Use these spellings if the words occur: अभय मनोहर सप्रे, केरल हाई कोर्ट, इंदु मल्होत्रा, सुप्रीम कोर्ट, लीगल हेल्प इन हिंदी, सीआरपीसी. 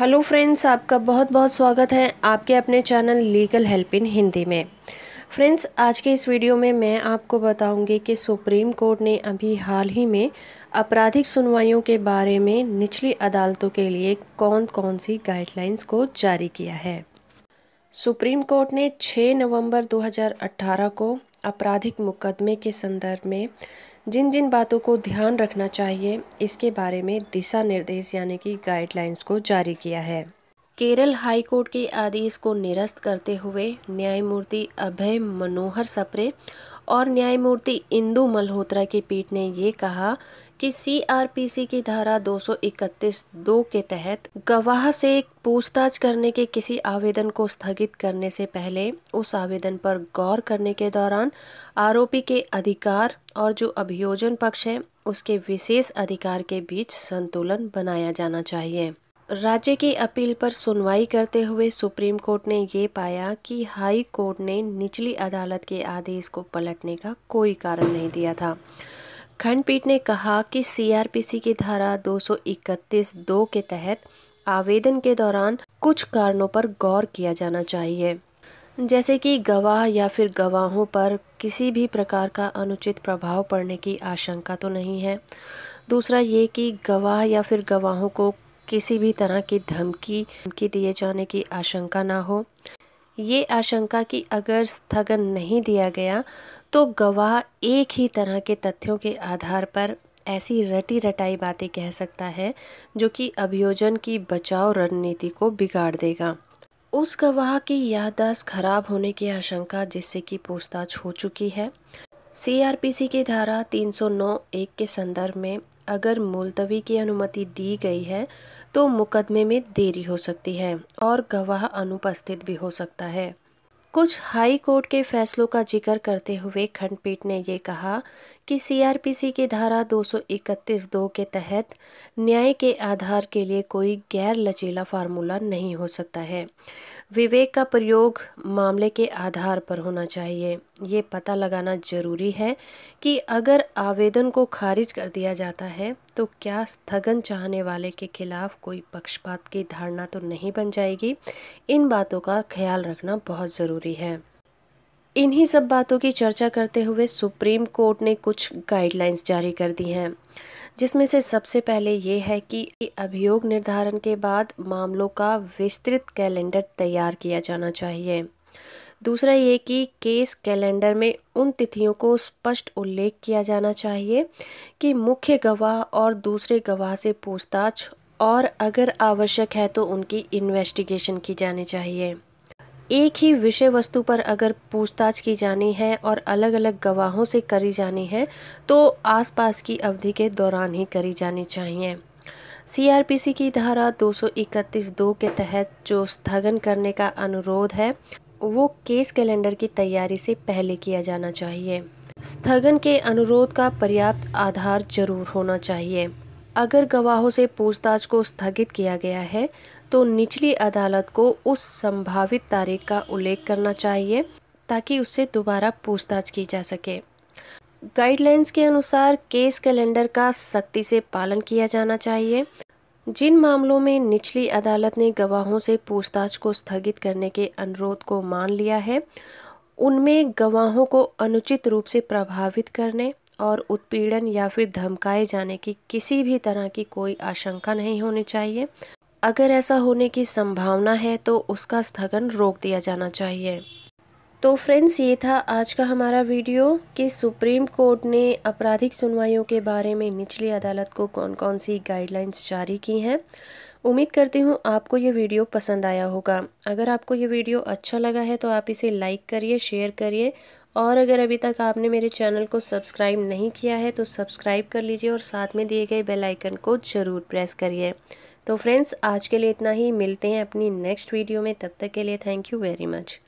Hello friends, आपका बहुत बहुत स्वागत है आपके अपने channel लीगल हेल्प इन हिंदी में। फ्रेंड्स, आज के इस वीडियो में मैं आपको बताऊंगी कि सुप्रीम कोर्ट ने अभी हाल ही में आपराधिक सुनवाइयों के बारे में निचली अदालतों के लिए कौन कौन सी गाइडलाइंस को जारी किया है। सुप्रीम कोर्ट ने 6 नवंबर 2018 को आपराधिक मुकदमे के संदर्भ में जिन जिन बातों को ध्यान रखना चाहिए इसके बारे में दिशा निर्देश यानी कि गाइडलाइंस को जारी किया है। केरल हाई कोर्ट के आदेश को निरस्त करते हुए न्यायमूर्ति अभय मनोहर सप्रे और न्यायमूर्ति इंदु मल्होत्रा की पीठ ने ये कहा कि सीआरपीसी की धारा 231(2) के तहत गवाह से पूछताछ करने के किसी आवेदन को स्थगित करने से पहले उस आवेदन पर गौर करने के दौरान आरोपी के अधिकार और जो अभियोजन पक्ष है उसके विशेष अधिकार के बीच संतुलन बनाया जाना चाहिए। राज्य की अपील पर सुनवाई करते हुए सुप्रीम कोर्ट ने ये पाया कि हाई कोर्ट ने निचली अदालत के आदेश को पलटने का कोई कारण नहीं दिया था। खंडपीठ ने कहा कि सीआरपीसी की धारा 231(2) के तहत आवेदन के दौरान कुछ कारणों पर गौर किया जाना चाहिए, जैसे कि गवाह या फिर गवाहों पर किसी भी प्रकार का अनुचित प्रभाव पड़ने की आशंका तो नहीं है। दूसरा ये कि गवाह या फिर गवाहों को किसी भी तरह की धमकी दिए जाने की आशंका ना हो, ये आशंका कि अगर स्थगन नहीं दिया गया तो गवाह एक ही तरह के तथ्यों के आधार पर ऐसी रटी रटाई बातें कह सकता है जो कि अभियोजन की बचाव रणनीति को बिगाड़ देगा। उस गवाह की याददाश्त खराब होने की आशंका जिससे कि पूछताछ हो चुकी है। सीआरपीसी की धारा 309(1) के संदर्भ में अगर मुलतवी की अनुमति दी गई है तो मुकदमे में देरी हो सकती है और गवाह अनुपस्थित भी हो सकता है। कुछ हाई कोर्ट के फैसलों का जिक्र करते हुए खंडपीठ ने ये कहा कि सीआरपीसी की धारा 231(2) के तहत न्याय के आधार के लिए कोई गैर लचीला फार्मूला नहीं हो सकता है। विवेक का प्रयोग मामले के आधार पर होना चाहिए। ये पता लगाना जरूरी है कि अगर आवेदन को खारिज कर दिया जाता है तो क्या स्थगन चाहने वाले के खिलाफ कोई पक्षपात की धारणा तो नहीं बन जाएगी। इन बातों का ख्याल रखना बहुत ज़रूरी है। इन्हीं सब बातों की चर्चा करते हुए सुप्रीम कोर्ट ने कुछ गाइडलाइंस जारी कर दी हैं, जिसमें से सबसे पहले ये है कि अभियोग निर्धारण के बाद मामलों का विस्तृत कैलेंडर तैयार किया जाना चाहिए। दूसरा ये कि केस कैलेंडर में उन तिथियों को स्पष्ट उल्लेख किया जाना चाहिए कि मुख्य गवाह और दूसरे गवाह से पूछताछ और अगर आवश्यक है तो उनकी इन्वेस्टिगेशन की जानी चाहिए। एक ही विषय वस्तु पर अगर पूछताछ की जानी है और अलग अलग गवाहों से करी जानी है तो आसपास की अवधि के दौरान ही करी जानी चाहिए। सीआरपीसी की धारा 231(2) के तहत जो स्थगन करने का अनुरोध है वो केस कैलेंडर की तैयारी से पहले किया जाना चाहिए। स्थगन के अनुरोध का पर्याप्त आधार जरूर होना चाहिए। अगर गवाहों से पूछताछ को स्थगित किया गया है तो निचली अदालत को उस संभावित तारीख का उल्लेख करना चाहिए ताकि उससे दोबारा पूछताछ की जा सके। गाइडलाइंस के अनुसार केस कैलेंडर का सख्ती से पालन किया जाना चाहिए। जिन मामलों में निचली अदालत ने गवाहों से पूछताछ को स्थगित करने के अनुरोध को मान लिया है उनमें गवाहों को अनुचित रूप से प्रभावित करने और उत्पीड़न या फिर धमकाए जाने की किसी भी तरह की कोई आशंका नहीं होनी चाहिए। अगर ऐसा होने की संभावना है तो उसका स्थगन रोक दिया जाना चाहिए। तो फ्रेंड्स, ये था आज का हमारा वीडियो कि सुप्रीम कोर्ट ने आपराधिक सुनवाइयों के बारे में निचली अदालत को कौन कौन सी गाइडलाइंस जारी की हैं। उम्मीद करती हूँ आपको ये वीडियो पसंद आया होगा। अगर आपको ये वीडियो अच्छा लगा है तो आप इसे लाइक करिए, शेयर करिए और अगर अभी तक आपने मेरे चैनल को सब्सक्राइब नहीं किया है तो सब्सक्राइब कर लीजिए और साथ में दिए गए बेल आइकन को ज़रूर प्रेस करिए। तो फ्रेंड्स, आज के लिए इतना ही। मिलते हैं अपनी नेक्स्ट वीडियो में, तब तक के लिए थैंक यू वेरी मच।